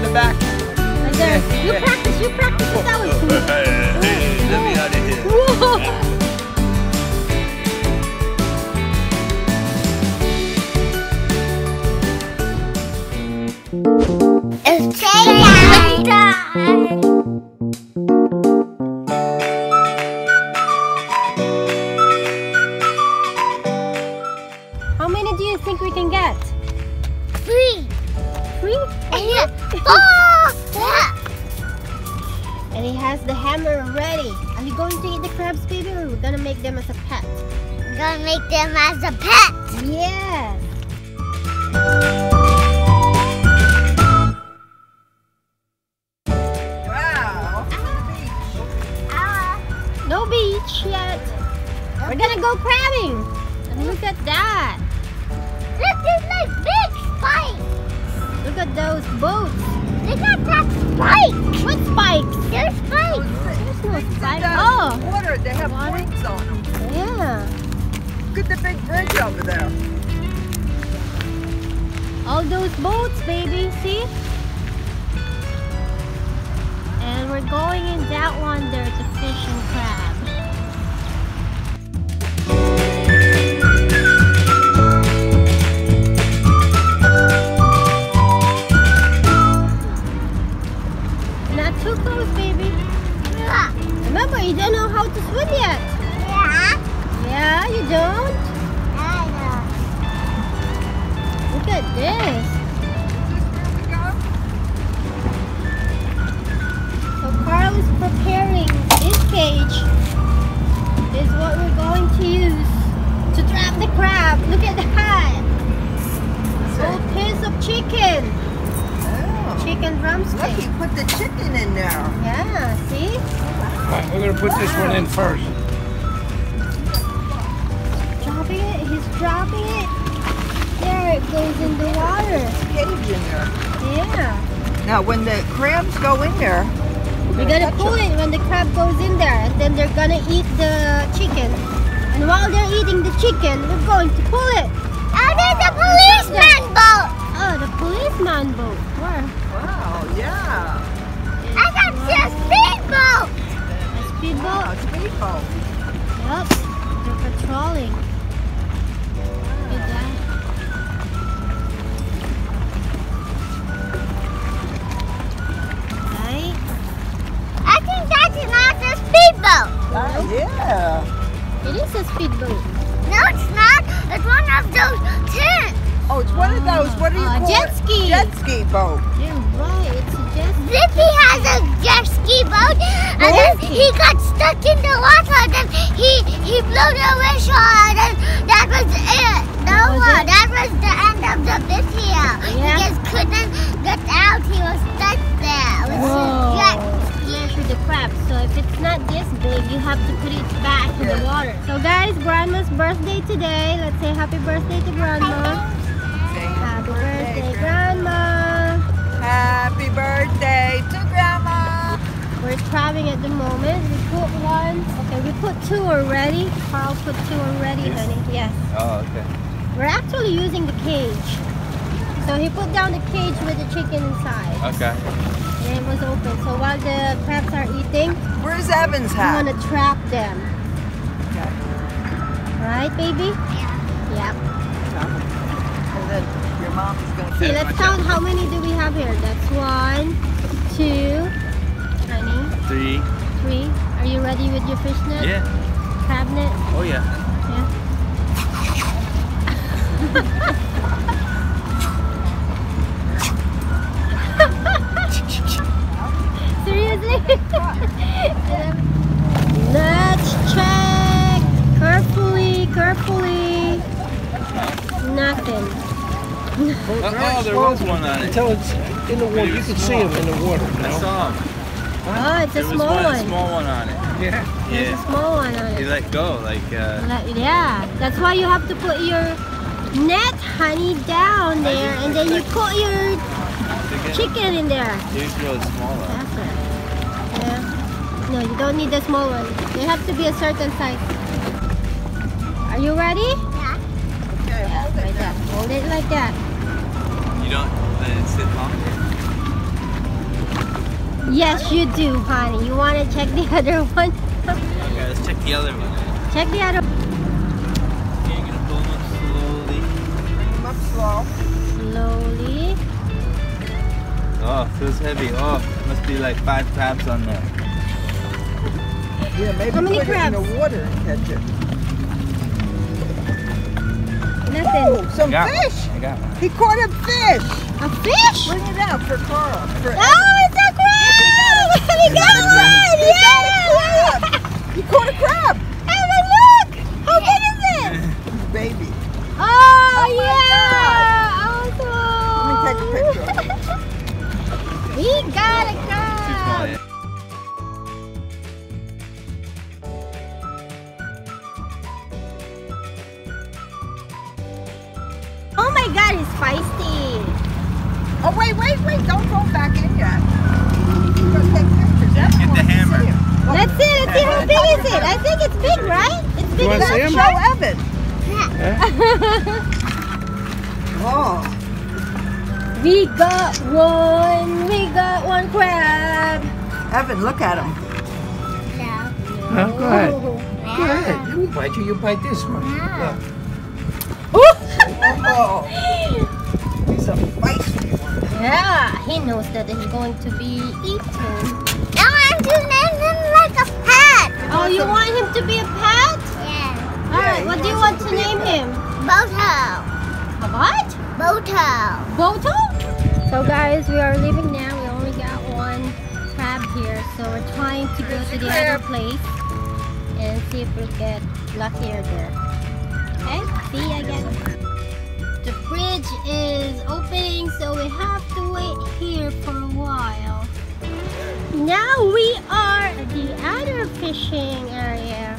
behind the back. Right there. Yeah. You practice with that one. Let me out of here. Whoa. It's time. How many do you think we can get? Three. Three? Yeah. Yeah. And he has the hammer ready. Are you going to eat the crabs, baby, or we're gonna make them as a pet? We're gonna make them as a pet. Yes. No beach yet. Okay. We're gonna go crabbing. And look at that. This is like big spikes. Look at those boats. Look at that spike. What spikes? There's spikes. There's no spikes. Oh. Water. They have points on them. Yeah. Look at the big bridge over there. All those boats, baby. See? And we're going in that one there to fish and crab. Not too close, baby. Yeah. Remember, you don't know how to swim yet. Yeah. Yeah, you don't? I know. Look at this. Carl is preparing this cage. This is what we're going to use to trap the crab. Look at that! Whole piece of chicken. Oh. Chicken drumstick. Look, you put the chicken in there. Yeah, see? Alright, we're gonna put this one in first. Dropping it. He's dropping it. There, it goes in the water. There's a cage in there. Yeah. Now, when the crabs go in there. We're gonna pull it when the crab goes in there, and then they're gonna eat the chicken. And while they're eating the chicken, we're going to pull it. Oh, there's a policeman boat! Oh, the policeman boat. Where? Wow, yeah. I got to a speedboat! A speedboat? Wow, speedboat. Yep, they're patrolling. Look at that. Speedboat. Yeah. It is a speedboat. No, it's not. It's one of those tents. Oh, it's one of those. What do you call it? Jet ski. Jet ski boat. Yeah, right. It's a jet ski. Zippy has a jet ski boat, and then he got stuck in the water. Then he blew the wish on, and that was it. No more. That was the end of the video. Yeah. He just couldn't get out. He was stuck there. It was a jet ski. The crab, so if it's not this big, you have to put it back in the water. So guys, Grandma's birthday today. Let's say happy birthday to Grandma. Happy birthday, Grandma. Happy birthday to Grandma. We're traveling at the moment. We put one. Okay, we put two already. Carl put two already, honey. Yes. Oh, okay. We're actually using the cage. So he put down the cage with the chicken inside. Okay. And it was open. So while the crabs are eating, where's Evan's hat? I'm gonna trap them. Okay. Right, baby? Yeah. Yep. And then your mom is gonna. See, let's count how many do we have here. That's 1, 2, honey. 3. 3. Are you ready with your fishnet? Yeah. Crab net? Oh yeah. Yeah. Let's check carefully. Nothing. Oh, there was one on it. Until it's in the water, you can see him in the water. I saw him. Oh, it's a small one. There's a small one on it. Yeah. There's a small one on it. You let go, yeah. That's why you have to put your net, honey, down there, and then you put your chicken in there. Here's really small one. That's right. Yeah. No, you don't need the small one. They have to be a certain size. Are you ready? Yeah. Okay, hold it like that. You don't let it sit longer? Yes, you do, honey. You want to check the other one? Okay, let's check the other one. Check the other one. Okay, you're going to pull them up slowly. Pull them up slow. Slowly. Oh, feels heavy. Oh, must be like 5 crabs on there. Yeah, maybe how many crabs? In the water and catch it. Nothing. Whoa, some fish. I got one. He caught a fish. A fish? Bring it out for Carl. For it's a crab! He got one! Yeah! He caught a crab! Emma, look! How big is it? It's a baby. Oh yeah! Awesome! Let me take a picture. We got a crab! Oh my god, it's feisty! Oh wait, wait, wait! Don't go back in yet. You're gonna take pictures. That's get the hammer. Let's see, how big is it? I think it's big, right? It's big. You see him? Show Evan. Yeah. Oh. We got one crab. Evan, look at him. No. Oh, go ahead. Go ahead. You bite this one. Yeah. Look. Oh, he's a feisty one. Yeah, he knows that he's going to be eaten. I want to name him like a pet. Oh, you want him to be a pet? Yeah. Alright, what do you want to name him? Boto. A what? Boto. Boto? So guys, we are leaving now. We only got one crab here. So we're trying to go to the other place and see if we get luckier there. Okay, see you again. The fridge is opening, so we have to wait here for a while. Now we are at the other fishing area.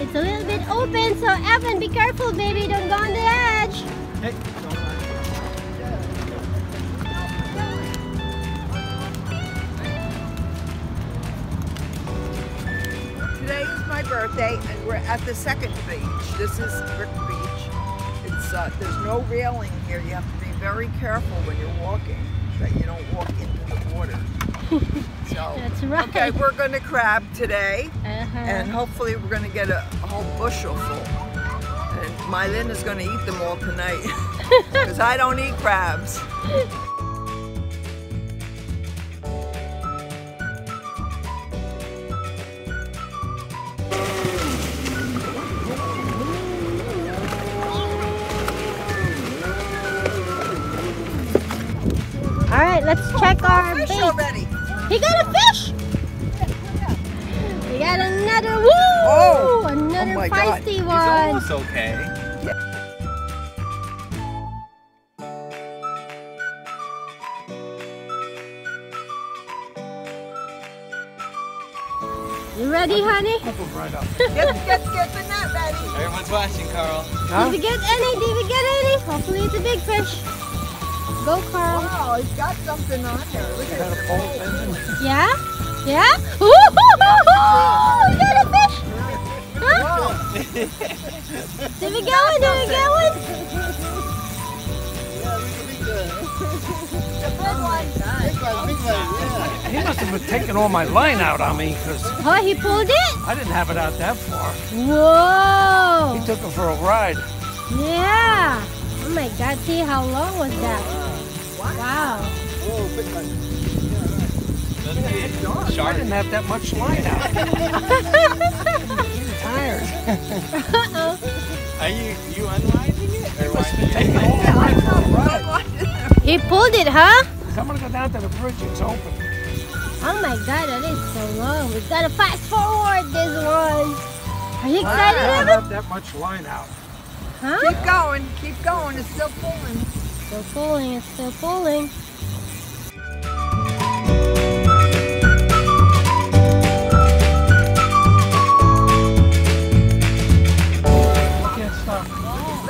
It's a little bit open, so Evan, be careful, baby. Don't go on the edge. Hey. Today is my birthday, and we're at the second beach. This is Rick Beach. There's no railing here. You have to be very careful when you're walking that you don't walk into the water. So, that's right. Okay, we're going to crab today, and hopefully we're going to get a whole bushel full. And Mylynn is going to eat them all tonight because I don't eat crabs. Let's check our fish bait. Already. He got a fish! We got another, woo! Oh, another feisty one. He's almost okay. Yeah. You ready, honey? Right up. get the net ready. Everyone's watching, Carl. Huh? Did we get any? Did we get any? Hopefully it's a big fish. Go, Carl. Wow, he's got something on there. Look at it. Yeah? Yeah? Ooh! We got a fish! Huh? Did we get one? Did we get one? Yeah, we did. The big one. Big one. He must have taken all my line out on me. Oh, he pulled it? I didn't have it out that far. Whoa! He took it for a ride. Yeah! Oh my god, see how long was that? Wow. Oh, big one. Yeah, I didn't have that much line out. I'm tired. Uh-oh. Are you unwinding it? He pulled it, huh? I'm going to go down to the bridge. It's open. Oh my god, that is so long. We've got to fast forward this one. Are you excited, Evan? I don't have that much line out. Huh? Keep going. Keep going. It's still pulling. Still pulling, it's still pulling.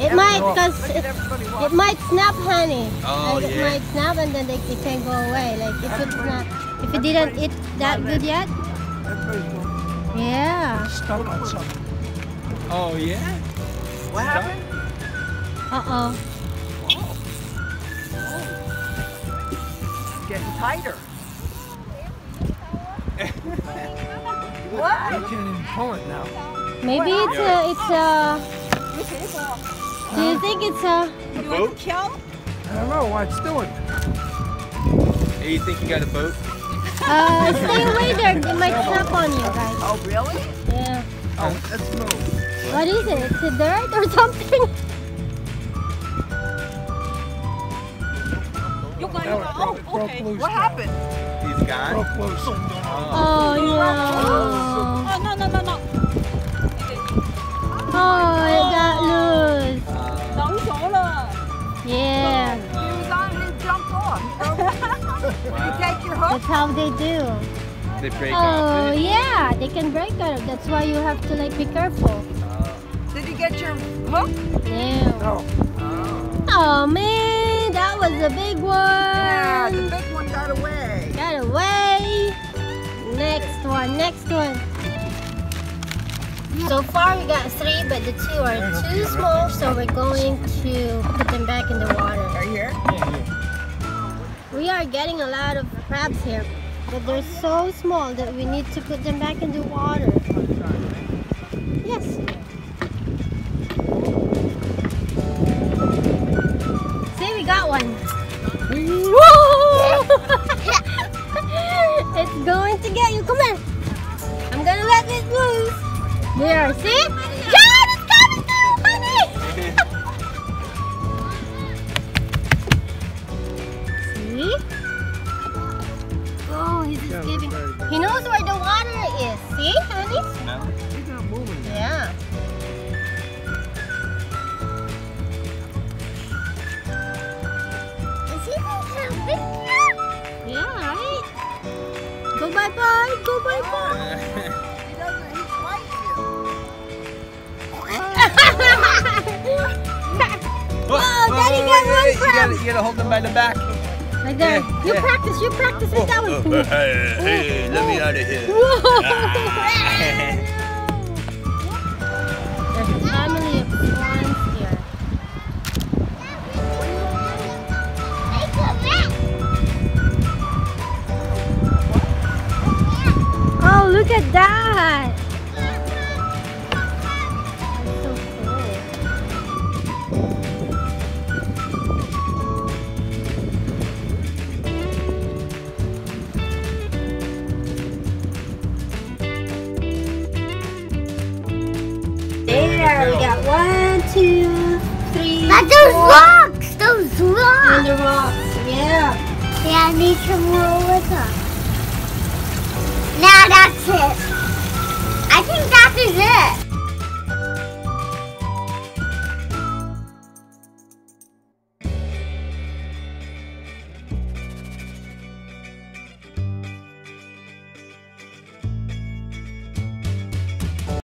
It might, because it might snap, honey. Oh, like, yeah. It might snap and then it can go away. Like if it didn't eat that good yet. Yeah. Stuck on something. Oh yeah. What happened? Uh-oh. Getting tighter. What? You can't even pull it now. Maybe do you think it's a boat? I don't know why it's doing. Hey, you think you got a boat? Stay away there. It might snap on you guys. Oh, really? Yeah. Oh, let's move. What is it? It's a dirt or something? What happened? He's gone. Oh, no. Oh, no. Oh, it got loose. Yeah. He was on and jumped off. You take your hook? That's how they do. They break off. Oh, yeah. They can break off. That's why you have to like be careful. Did you get your hook? Yeah. No. Oh man, that was a big one. Yeah, the big one got away. Got away. Next one, next one. So far we got three, but the two are too small, so we're going to put them back in the water. Are you here? Yeah. We are getting a lot of crabs here, but they're so small that we need to put them back in the water. Yes. It's going to get you. Come on. I'm going to let this loose. There, see? God, it's coming through, honey! See? Oh, he's just giving. He knows where the water is. See, honey? He's not moving. Yeah. Bye-bye, go bye-bye. He doesn't, he bites you. Whoa, Daddy got one crab. You gotta hold them by the back. Like that. Yeah, you practice with that one. Hey, let me out of here. Whoa. No. There's a family of swans here. Look at that! That's so cool. There, we got 1, 2, 3. That's those rocks! Those rocks! And the rocks, yeah. Yeah, I need some more with them. Now that's it.